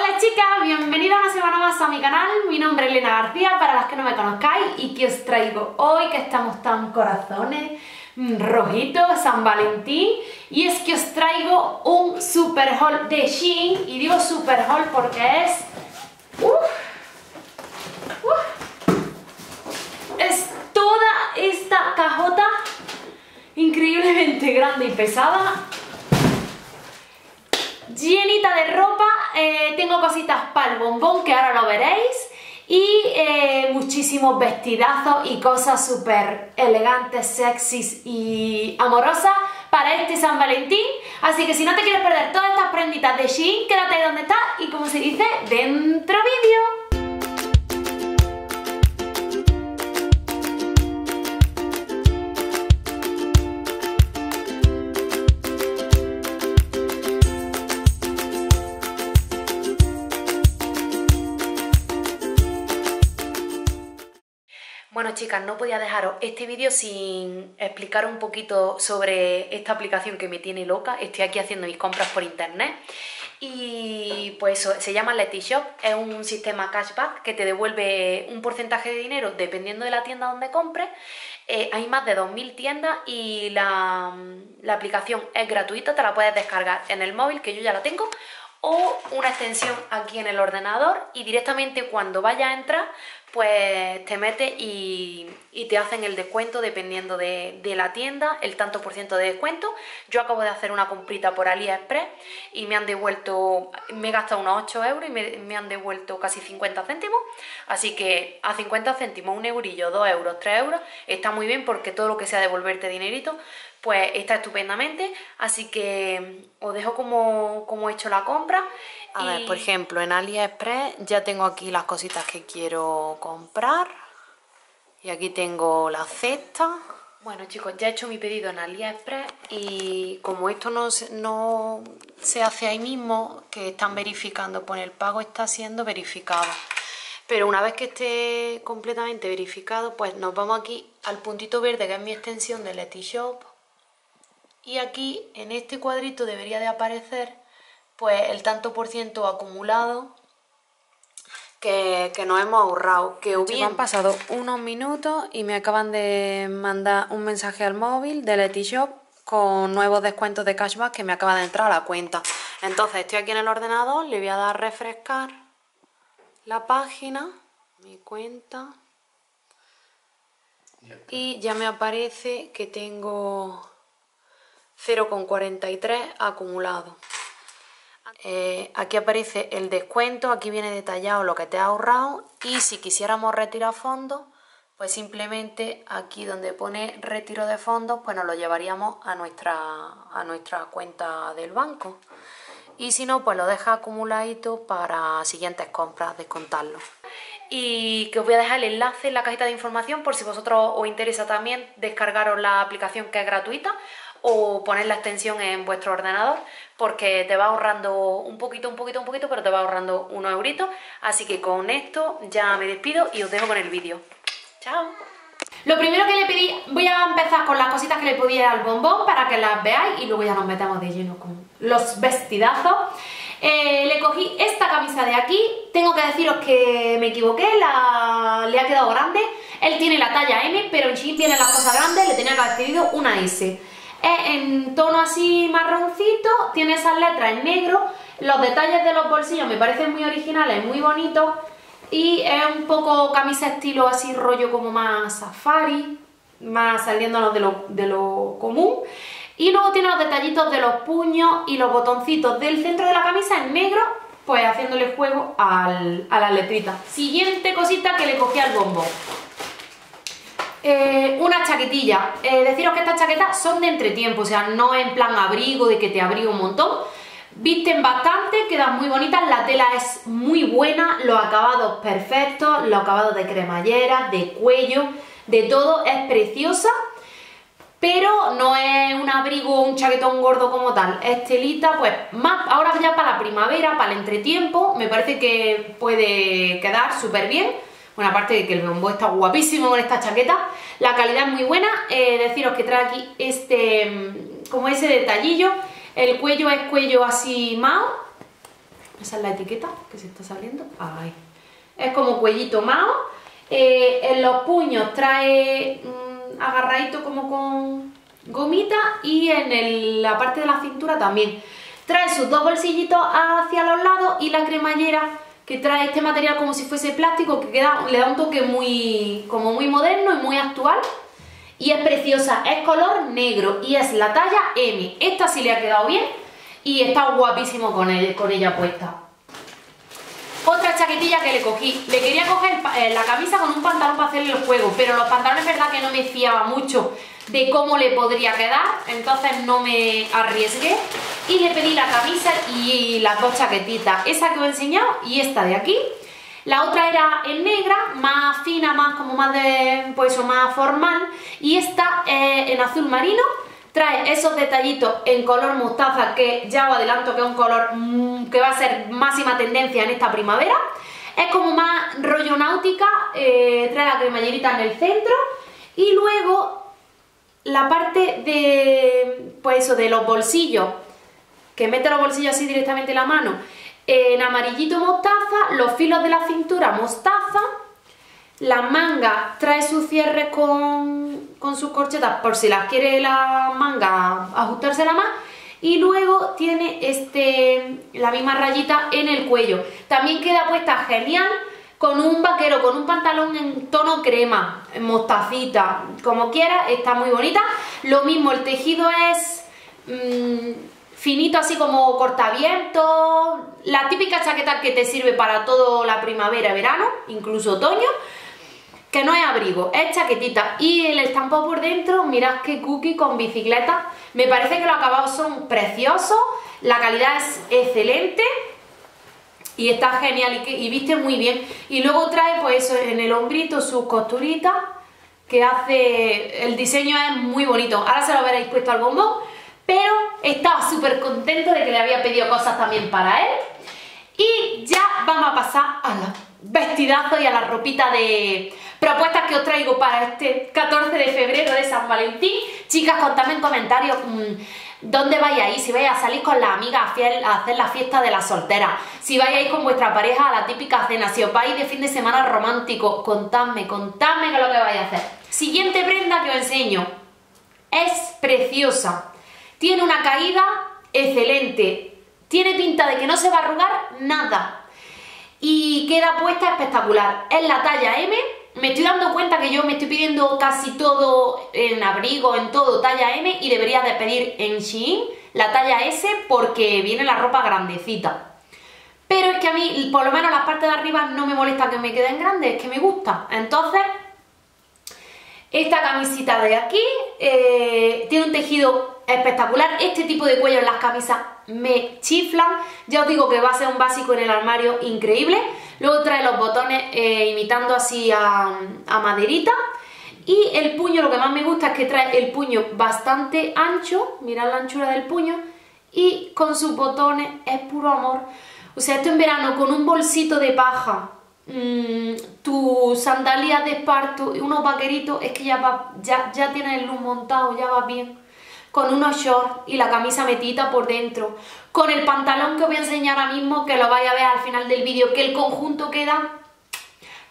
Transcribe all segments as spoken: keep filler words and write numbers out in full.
Hola chicas, bienvenidas una semana más a mi canal. Mi nombre es Elena García, para las que no me conozcáis, y que os traigo hoy que estamos tan corazones, rojitos, San Valentín, y es que os traigo un super haul de Shein, y digo super haul porque es... Uf, uf, es toda esta cajota increíblemente grande y pesada, llenita de ropa. Eh, tengo cositas para el bombón que ahora lo veréis y eh, muchísimos vestidazos y cosas súper elegantes, sexys y amorosas para este San Valentín. Así que si no te quieres perder todas estas prenditas de Shein, quédate ahí donde estás y, como se dice, dentro vídeo. Bueno chicas, no podía dejaros este vídeo sin explicar un poquito sobre esta aplicación que me tiene loca. Estoy aquí haciendo mis compras por internet y pues eso, se llama Letyshop. Es un sistema cashback que te devuelve un porcentaje de dinero dependiendo de la tienda donde compres. Eh, hay más de dos mil tiendas y la, la aplicación es gratuita, te la puedes descargar en el móvil, que yo ya la tengo, o una extensión aquí en el ordenador, y directamente cuando vayas a entrar pues te metes y, y te hacen el descuento dependiendo de, de la tienda, el tanto por ciento de descuento. Yo acabo de hacer una comprita por AliExpress y me han devuelto, me he gastado unos ocho euros y me, me han devuelto casi cincuenta céntimos, así que a cincuenta céntimos, un eurillo, dos euros, tres euros, está muy bien, porque todo lo que sea devolverte dinerito pues está estupendamente. Así que os dejo como, como he hecho la compra. A ver, por ejemplo, en AliExpress ya tengo aquí las cositas que quiero comprar. Y aquí tengo la cesta. Bueno chicos, ya he hecho mi pedido en AliExpress. Y como esto no, no se hace ahí mismo, que están verificando, pues el pago está siendo verificado. Pero una vez que esté completamente verificado, pues nos vamos aquí al puntito verde, que es mi extensión de Letyshop. Y aquí, en este cuadrito, debería de aparecer pues el tanto por ciento acumulado que, que nos hemos ahorrado. Que bien, han pasado unos minutos y me acaban de mandar un mensaje al móvil de Letyshop con nuevos descuentos de cashback que me acaba de entrar a la cuenta. Entonces estoy aquí en el ordenador, le voy a dar a refrescar la página, mi cuenta, y ya me aparece que tengo cero coma cuarenta y tres acumulado. Eh, aquí aparece el descuento, aquí viene detallado lo que te has ahorrado, y si quisiéramos retirar fondos, pues simplemente aquí donde pone retiro de fondos, pues nos lo llevaríamos a nuestra, a nuestra cuenta del banco, y si no, pues lo deja acumuladito para siguientes compras, descontarlo. Y que os voy a dejar el enlace en la cajita de información por si vosotros os interesa también descargaros la aplicación, que es gratuita, o poner la extensión en vuestro ordenador, porque te va ahorrando un poquito, un poquito, un poquito, pero te va ahorrando unos euritos. Así que con esto ya me despido y os dejo con el vídeo. ¡Chao! Lo primero que le pedí, voy a empezar con las cositas que le podía dar al bombón para que las veáis, y luego ya nos metemos de lleno con los vestidazos. Eh, le cogí esta camisa de aquí. Tengo que deciros que me equivoqué, la... le ha quedado grande. Él tiene la talla eme, pero en Shein tiene las cosas grandes, le tenía que haber pedido una ese. Es en tono así marroncito, tiene esas letras en negro, los detalles de los bolsillos me parecen muy originales, muy bonitos, y es un poco camisa estilo así rollo como más safari, más saliéndonos de lo, de lo común. Y luego tiene los detallitos de los puños y los botoncitos del centro de la camisa en negro, pues haciéndole juego al, a las letritas. Siguiente cosita que le cogí al bombón. Eh, una chaquetilla. Eh, deciros que estas chaquetas son de entretiempo, o sea, no en plan abrigo de que te abrigo un montón. Visten bastante, quedan muy bonitas, la tela es muy buena, los acabados perfectos, los acabados de cremallera, de cuello, de todo, es preciosa. Pero no es un abrigo o un chaquetón gordo como tal, es telita, pues más ahora ya para la primavera, para el entretiempo, me parece que puede quedar súper bien. Bueno, aparte de que el bombón está guapísimo con esta chaqueta, la calidad es muy buena. Eh, deciros que trae aquí este, como ese detallillo, el cuello es cuello así mao, Esa es la etiqueta que se está saliendo. Ay. Es como cuellito mao. Eh, en los puños trae mmm, agarradito como con gomita, y en el, la parte de la cintura también. Trae sus dos bolsillitos hacia los lados y la cremallera, que trae este material como si fuese plástico, que queda, le da un toque muy, como muy moderno y muy actual. Y es preciosa, es color negro y es la talla eme. Esta sí le ha quedado bien y está guapísimo con, el, con ella puesta. Otra chaquetilla que le cogí. Le quería coger la camisa con un pantalón para hacerle el juego, pero los pantalones es verdad que no me fiaba mucho de cómo le podría quedar, entonces no me arriesgué y le pedí la camisa y las dos chaquetitas, esa que os he enseñado y esta de aquí. La otra era en negra, más fina, más como más de, pues eso, más formal, y esta eh, en azul marino. Trae esos detallitos en color mostaza, que ya os adelanto que es un color mmm, que va a ser máxima tendencia en esta primavera. Es como más rollo náutica, eh, trae la cremallerita en el centro y luego la parte de, pues eso, de los bolsillos, que mete los bolsillos así directamente en la mano, en amarillito mostaza, los filos de la cintura mostaza, la manga trae sus cierres con, con sus corchetas por si las quiere la manga ajustársela más, y luego tiene este, la misma rayita en el cuello. También queda puesta genial con un vaquero, con un pantalón en tono crema, en mostacita, como quiera, está muy bonita. Lo mismo, el tejido es mmm, finito, así como cortavientos, la típica chaqueta que te sirve para toda la primavera, verano, incluso otoño, que no es abrigo, es chaquetita. Y el estampado por dentro, mirad qué cookie con bicicleta, me parece que los acabados son preciosos, la calidad es excelente. Y está genial y, y viste muy bien. Y luego trae pues eso, en el hombrito sus costuritas que hace... El diseño es muy bonito. Ahora se lo veréis puesto al bombón. Pero estaba súper contento de que le había pedido cosas también para él. Y ya vamos a pasar a los vestidazos y a la ropita de propuestas que os traigo para este catorce de febrero de San Valentín. Chicas, contadme en comentarios... Mmm, ¿dónde vais a ir? Si vais a salir con las amigas a hacer la fiesta de las solteras, si vais a ir con vuestra pareja a la típica cena, si os vais de fin de semana romántico, contadme, contadme qué es lo que vais a hacer. Siguiente prenda que os enseño. Es preciosa. Tiene una caída excelente. Tiene pinta de que no se va a arrugar nada. Y queda puesta espectacular. Es la talla eme. Me estoy dando cuenta que yo me estoy pidiendo casi todo en abrigo, en todo, talla eme, y debería de pedir en Shein la talla ese porque viene la ropa grandecita. Pero es que a mí, por lo menos las partes de arriba no me molesta que me queden grandes, es que me gusta. Entonces, esta camisita de aquí eh, tiene un tejido espectacular. Este tipo de cuello en las camisas me chiflan. Ya os digo que va a ser un básico en el armario increíble. Luego trae los botones eh, imitando así a, a maderita. Y el puño, lo que más me gusta es que trae el puño bastante ancho. Mirad la anchura del puño. Y con sus botones es puro amor. O sea, esto en verano con un bolsito de paja, mmm, tus sandalias de esparto y unos vaqueritos. Es que ya, va, ya, ya tienes el look montado, ya va bien. Con unos shorts y la camisa metida por dentro, con el pantalón que os voy a enseñar ahora mismo, que lo vais a ver al final del vídeo, que el conjunto queda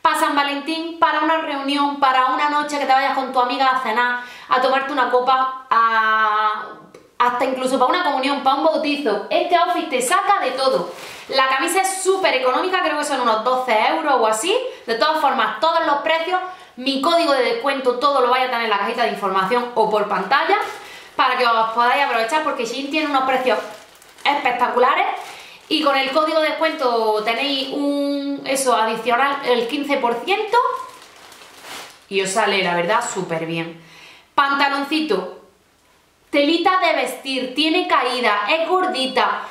para San Valentín, para una reunión, para una noche que te vayas con tu amiga a cenar, a tomarte una copa, a... hasta incluso para una comunión, para un bautizo. Este outfit te saca de todo. La camisa es súper económica, creo que son unos doce euros o así. De todas formas, todos los precios, mi código de descuento, todo lo vais a tener en la cajita de información o por pantalla, para que os podáis aprovechar, porque Shein tiene unos precios espectaculares y con el código de descuento tenéis un eso adicional, el quince por ciento, y os sale la verdad súper bien. Pantaloncito, telita de vestir, tiene caída, es gordita,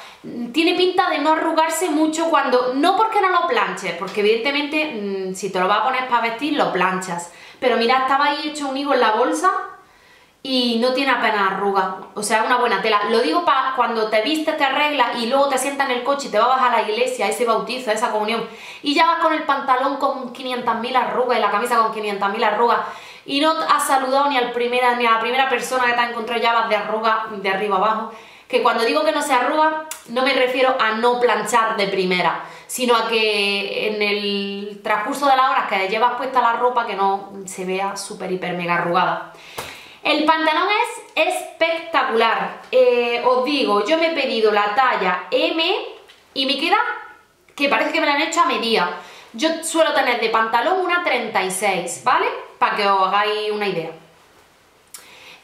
tiene pinta de no arrugarse mucho cuando... No porque no lo planches, porque evidentemente mmm, si te lo vas a poner para vestir lo planchas, pero mirad, estaba ahí hecho un higo en la bolsa y no tiene apenas arruga, o sea, una buena tela. Lo digo para cuando te vistes, te arreglas y luego te sientas en el coche y te vas a bajar a la iglesia, a ese bautizo, a esa comunión, y ya vas con el pantalón con quinientas mil arrugas y la camisa con quinientas mil arrugas y no has saludado ni, al primera, ni a la primera persona que te has encontrado, ya vas de arruga de arriba abajo. Que cuando digo que no se arruga, no me refiero a no planchar de primera, sino a que en el transcurso de las horas que llevas puesta la ropa, que no se vea súper, hiper, mega arrugada. El pantalón es espectacular. Eh, os digo, yo me he pedido la talla M y me queda que parece que me la han hecho a medida. Yo suelo tener de pantalón una treinta y seis, ¿vale? Para que os hagáis una idea.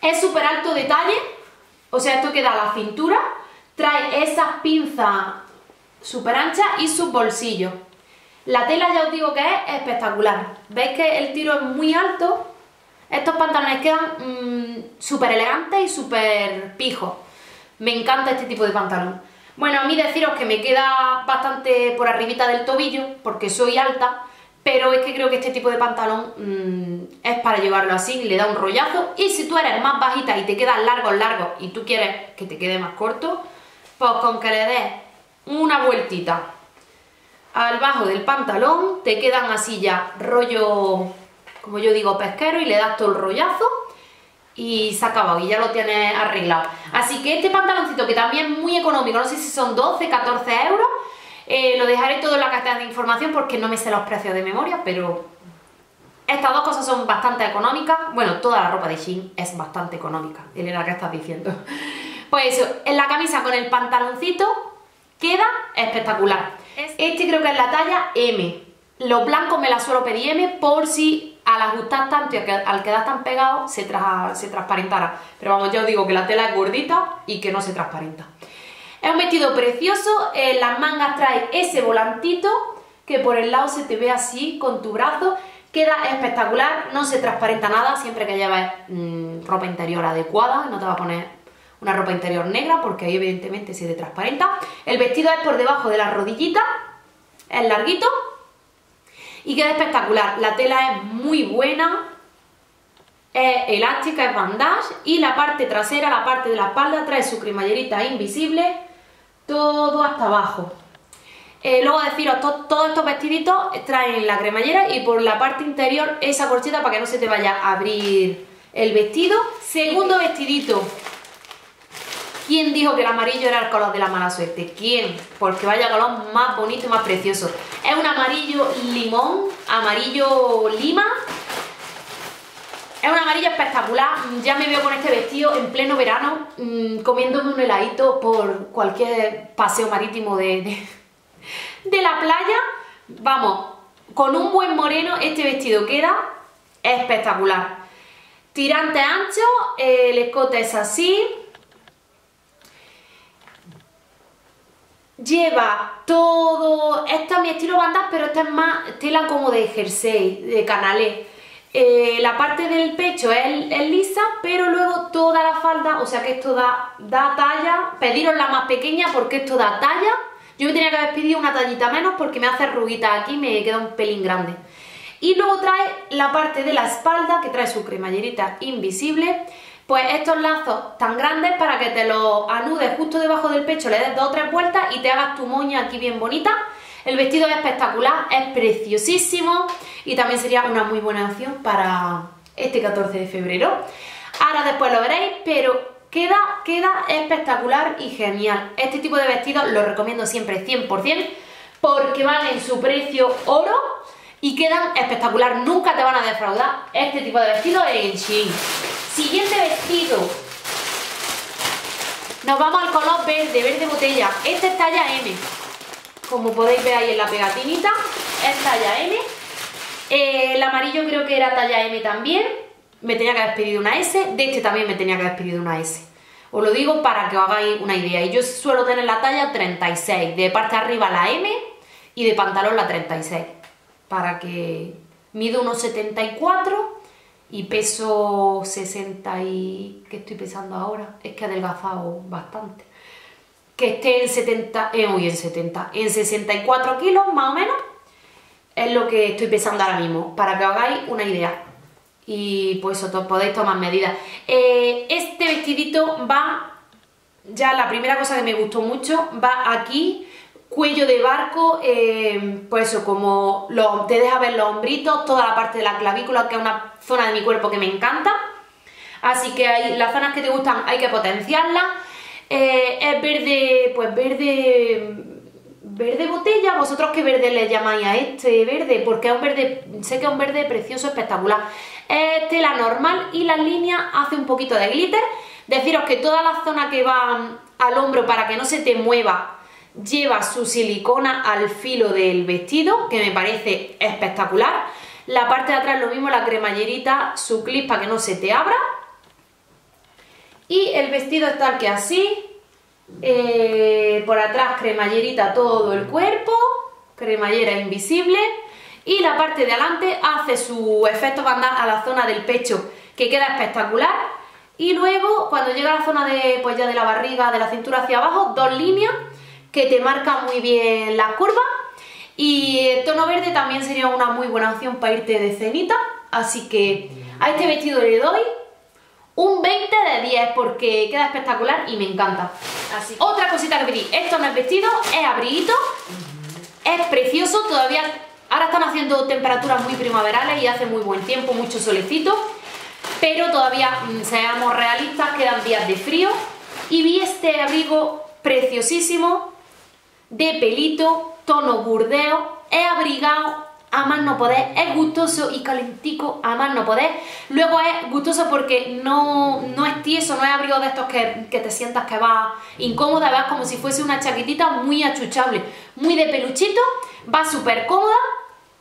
Es súper alto de talle, o sea, esto queda a la cintura. Trae esas pinzas súper anchas y sus bolsillos. La tela ya os digo que es espectacular. ¿Veis que el tiro es muy alto? Estos pantalones quedan mmm, súper elegantes y súper pijos. Me encanta este tipo de pantalón. Bueno, a mí deciros que me queda bastante por arribita del tobillo, porque soy alta, pero es que creo que este tipo de pantalón mmm, es para llevarlo así, le da un rollazo. Y si tú eres más bajita y te quedan largos, largos, y tú quieres que te quede más corto, pues con que le des una vueltita al bajo del pantalón, te quedan así ya, rollo, como yo digo, pesquero, y le das todo el rollazo y se ha acabado y ya lo tienes arreglado. Así que este pantaloncito, que también es muy económico, no sé si son doce, catorce euros, eh, lo dejaré todo en la cajita de información porque no me sé los precios de memoria, pero estas dos cosas son bastante económicas. Bueno, toda la ropa de Shein es bastante económica, Elena, ¿qué estás diciendo? Pues eso, en la camisa con el pantaloncito queda espectacular. Este creo que es la talla M. Los blancos me la suelo pedir M por si al ajustar tanto y al quedar tan pegado se, tra se transparentara, pero vamos, ya os digo que la tela es gordita y que no se transparenta. Es un vestido precioso. En las mangas trae ese volantito que por el lado se te ve así con tu brazo, queda espectacular, no se transparenta nada. Siempre que lleves mmm, ropa interior adecuada, no te va a poner una ropa interior negra porque ahí evidentemente se te transparenta. El vestido es por debajo de las rodillitas, es larguito y queda espectacular. La tela es muy buena, es elástica, es bandage, y la parte trasera, la parte de la espalda, trae su cremallerita invisible, todo hasta abajo. Eh, luego deciros, to todos estos vestiditos traen la cremallera y por la parte interior esa corcheta para que no se te vaya a abrir el vestido. Segundo vestidito. ¿Quién dijo que el amarillo era el color de la mala suerte? ¿Quién? Porque vaya color más bonito y más precioso. Es un amarillo limón, amarillo lima. Es un amarillo espectacular. Ya me veo con este vestido en pleno verano, mmm, comiéndome un heladito por cualquier paseo marítimo de, de, de la playa. Vamos, con un buen moreno este vestido queda espectacular. Tirante ancho, el escote es así. Lleva todo, este es mi estilo bandage, pero esta es más tela como de jersey, de canalé. Eh, la parte del pecho es, es lisa, pero luego toda la falda, o sea que esto da, da talla. Pediros la más pequeña porque esto da talla. Yo me tenía que haber pedido una tallita menos porque me hace arruguita aquí, me queda un pelín grande. Y luego trae la parte de la espalda, que trae su cremallerita invisible. Pues estos lazos tan grandes para que te los anudes justo debajo del pecho, le des dos o tres vueltas y te hagas tu moña aquí bien bonita. El vestido es espectacular, es preciosísimo y también sería una muy buena opción para este catorce de febrero. Ahora después lo veréis, pero queda, queda espectacular y genial. Este tipo de vestidos los recomiendo siempre cien por cien porque valen su precio oro y quedan espectacular, nunca te van a defraudar este tipo de vestidos en Shein. Siguiente vestido, nos vamos al color verde, verde botella. Este es talla M, como podéis ver ahí en la pegatinita, es talla M. Eh, el amarillo creo que era talla M también, me tenía que haber pedido una S, de este también me tenía que haber pedido una S. Os lo digo para que os hagáis una idea, y yo suelo tener la talla treinta y seis, de parte arriba la M y de pantalón la treinta y seis. Para que mido uno setenta y cuatro y peso sesenta y... ¿qué estoy pesando ahora? Es que he adelgazado bastante. Que esté en setenta, eh, uy, en setenta, en sesenta y cuatro kilos más o menos es lo que estoy pesando ahora mismo, para que os hagáis una idea. Y pues os podéis tomar medidas. Eh, este vestidito va, ya la primera cosa que me gustó mucho, va aquí... cuello de barco, eh, pues eso, como lo, te deja ver los hombritos, toda la parte de la clavícula, que es una zona de mi cuerpo que me encanta. Así que hay, las zonas que te gustan hay que potenciarlas. eh, es verde, pues verde, verde botella. ¿Vosotros qué verde le llamáis a este verde? Porque es un verde, sé que es un verde precioso, espectacular. Es tela normal y las líneas hace un poquito de glitter. Deciros que toda la zona que va al hombro para que no se te mueva lleva su silicona al filo del vestido, que me parece espectacular. La parte de atrás lo mismo, la cremallerita, su clip para que no se te abra. Y el vestido es tal que así, eh, por atrás cremallerita todo el cuerpo, cremallera invisible. Y la parte de adelante hace su efecto bandal a la zona del pecho, que queda espectacular. Y luego cuando llega a la zona de, pues ya de la barriga, de la cintura hacia abajo, dos líneas que te marcan muy bien las curvas. Y el tono verde también sería una muy buena opción para irte de cenita. Así que a este vestido le doy un veinte de diez porque queda espectacular y me encanta. Así. Otra cosita que pedí, esto no es vestido, es abriguito, es precioso. Todavía ahora están haciendo temperaturas muy primaverales y hace muy buen tiempo, mucho solecito, pero todavía, seamos realistas, quedan días de frío. Y vi este abrigo preciosísimo, de pelito, tono burdeo, es abrigado a más no poder, es gustoso y calentico a más no poder. Luego es gustoso porque no, no es tieso, no es abrigo de estos que, que te sientas que va incómoda, vas como si fuese una chaquetita muy achuchable, muy de peluchito, va súper cómoda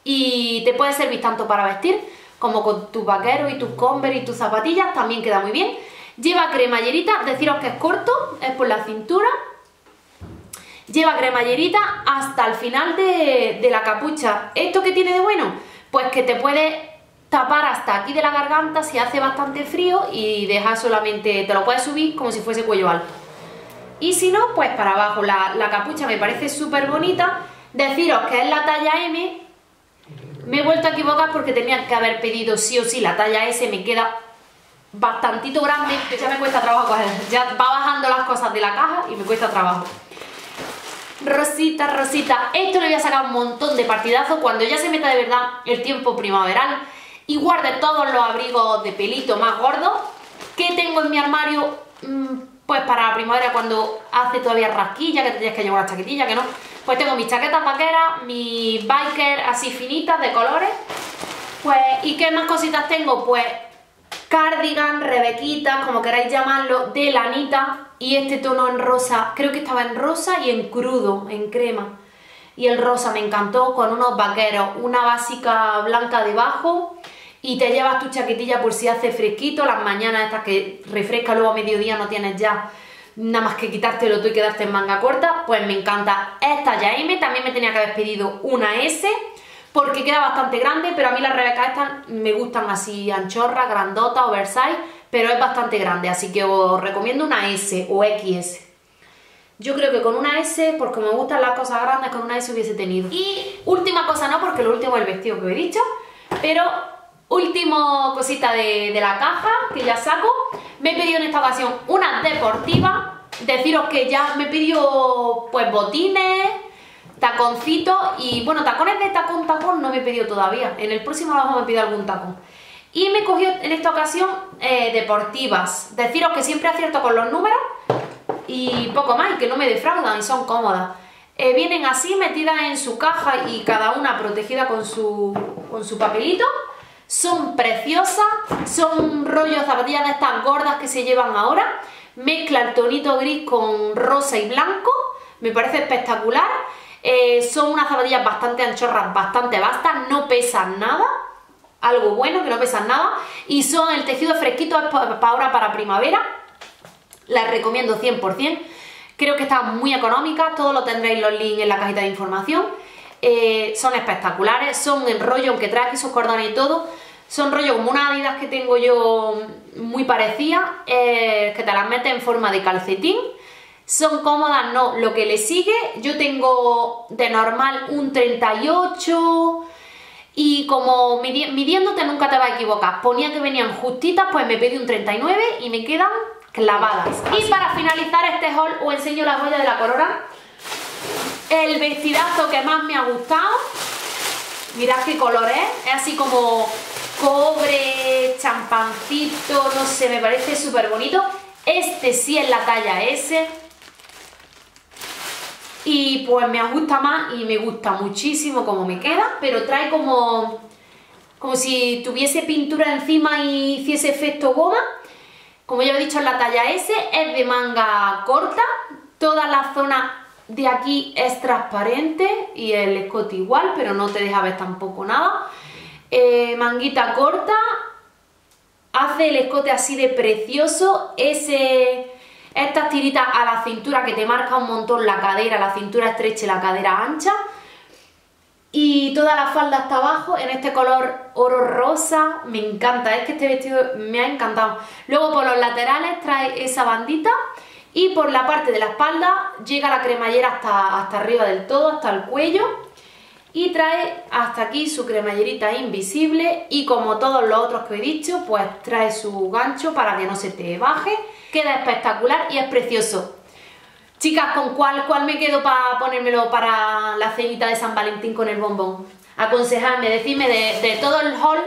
y te puede servir tanto para vestir como con tus vaqueros y tus Converse y tus zapatillas, también queda muy bien. Lleva cremallerita, deciros que es corto, es por la cintura. Lleva cremallerita hasta el final de, de la capucha. ¿Esto qué tiene de bueno? Pues que te puede tapar hasta aquí de la garganta si hace bastante frío y dejar solamente, te lo puedes subir como si fuese cuello alto. Y si no, pues para abajo. La, la capucha me parece súper bonita. Deciros que es la talla M. Me he vuelto a equivocar porque tenía que haber pedido sí o sí la talla S. Me queda bastantito grande, que ya me cuesta trabajo coger. Ya va bajando las cosas de la caja y me cuesta trabajo. Rosita, Rosita, esto le voy a sacar un montón de partidazos cuando ya se meta de verdad el tiempo primaveral y guarde todos los abrigos de pelito más gordos que tengo en mi armario, pues para la primavera cuando hace todavía rasquilla, que tendrías que llevar una chaquetilla, que no. Pues tengo mis chaquetas vaqueras, mis biker así finitas de colores, pues, ¿y qué más cositas tengo? Pues cardigan, rebequitas, como queráis llamarlo, de lanita. Y este tono en rosa, creo que estaba en rosa y en crudo, en crema. Y el rosa me encantó, con unos vaqueros, una básica blanca debajo. Y te llevas tu chaquetilla por si hace fresquito, las mañanas estas que refresca, luego a mediodía no tienes ya nada más que quitártelo tú y quedarte en manga corta. Pues me encanta esta ya M, también me tenía que haber pedido una S, porque queda bastante grande, pero a mí las rebecas estas me gustan así, anchorras, grandotas, oversize. Pero es bastante grande, así que os recomiendo una S o equis ese. Yo creo que con una S, porque me gustan las cosas grandes, con una S hubiese tenido. Y última cosa no, porque lo último es el vestido que os he dicho. Pero última cosita de, de la caja, que ya saco. Me he pedido en esta ocasión una deportiva. Deciros que ya me he pedido pues botines, taconcitos. Y bueno, tacones de tacón, tacón no me he pedido todavía. En el próximo trabajo me pido algún tacón. Y me cogió en esta ocasión eh, deportivas. Deciros que siempre acierto con los números y poco más, y que no me defraudan y son cómodas. Eh, vienen así metidas en su caja y cada una protegida con su, con su papelito. Son preciosas, son rollos zapatillas de estas gordas que se llevan ahora. Mezcla el tonito gris con rosa y blanco, me parece espectacular. Eh, son unas zapatillas bastante anchorras, bastante vastas, no pesan nada. Algo bueno, que no pesan nada. Y son el tejido fresquito, es para ahora, para primavera. Las recomiendo cien por cien. Creo que están muy económicas. Todos lo tendréis los links en la cajita de información. Eh, son espectaculares. Son en rollo, aunque trae aquí sus cordones y todo. Son rollo como unas Adidas que tengo yo muy parecidas. Eh, que te las metes en forma de calcetín. Son cómodas, no. Lo que le sigue, yo tengo de normal un treinta y ocho... Y como midi midiéndote nunca te vas a equivocar, ponía que venían justitas, pues me pedí un treinta y nueve y me quedan clavadas. Y para finalizar este haul os enseño la joya de la corona. El vestidazo que más me ha gustado. Mirad qué color es, es así como cobre, champancito, no sé, me parece súper bonito. Este sí es la talla S. Y pues me ajusta más y me gusta muchísimo como me queda, pero trae como, como si tuviese pintura encima y hiciese efecto goma. Como ya he dicho, es la talla S, es de manga corta, toda la zona de aquí es transparente y el escote igual, pero no te deja ver tampoco nada. Eh, manguita corta, hace el escote así de precioso, ese, estas tiritas a la cintura que te marca un montón la cadera, la cintura estrecha y la cadera ancha. Y toda la falda hasta abajo en este color oro rosa, me encanta, es que este vestido me ha encantado. Luego por los laterales trae esa bandita y por la parte de la espalda llega la cremallera hasta, hasta arriba del todo, hasta el cuello. Y trae hasta aquí su cremallerita invisible y como todos los otros que he dicho, pues trae su gancho para que no se te baje. Queda espectacular y es precioso. Chicas, ¿con cuál, cuál me quedo para ponérmelo para la cenita de San Valentín con el bombón? Aconsejadme, decidme de, de todo el haul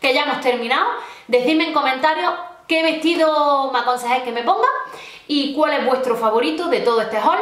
que ya hemos terminado, decidme en comentarios qué vestido me aconsejáis que me ponga y cuál es vuestro favorito de todo este haul.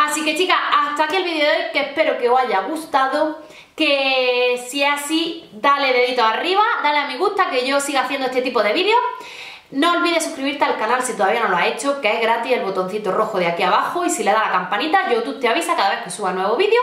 Así que chicas, hasta aquí el vídeo de hoy, que espero que os haya gustado, que si es así, dale dedito arriba, dale a me gusta, que yo siga haciendo este tipo de vídeos. No olvides suscribirte al canal si todavía no lo has hecho, que es gratis, el botoncito rojo de aquí abajo, y si le das a la campanita, YouTube te avisa cada vez que suba nuevo vídeo.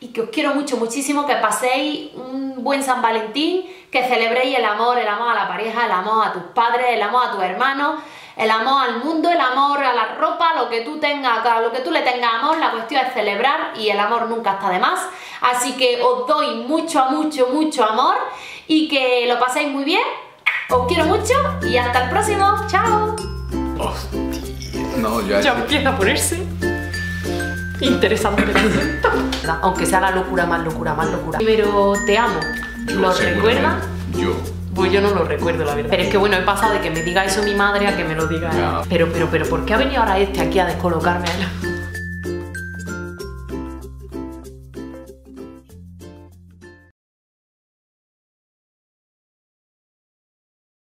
Y que os quiero mucho, muchísimo, que paséis un buen San Valentín, que celebréis el amor, el amor a la pareja, el amor a tus padres, el amor a tus hermanos, el amor al mundo, el amor a la ropa, lo que tú tengas, lo que tú le tengas amor, la cuestión es celebrar y el amor nunca está de más. Así que os doy mucho, mucho, mucho amor y que lo paséis muy bien. Os quiero mucho y hasta el próximo. ¡Chao! Hostia, no, ya... Ya empieza a ponerse interesante. Aunque sea la locura, más locura, más locura. Pero te amo. ¿Lo recuerda? Yo. Pues yo no lo recuerdo, la verdad. Pero es que bueno, he pasado de que me diga eso mi madre a que me lo diga. Yeah. Pero, pero, pero, ¿por qué ha venido ahora este aquí a descolocarme a la...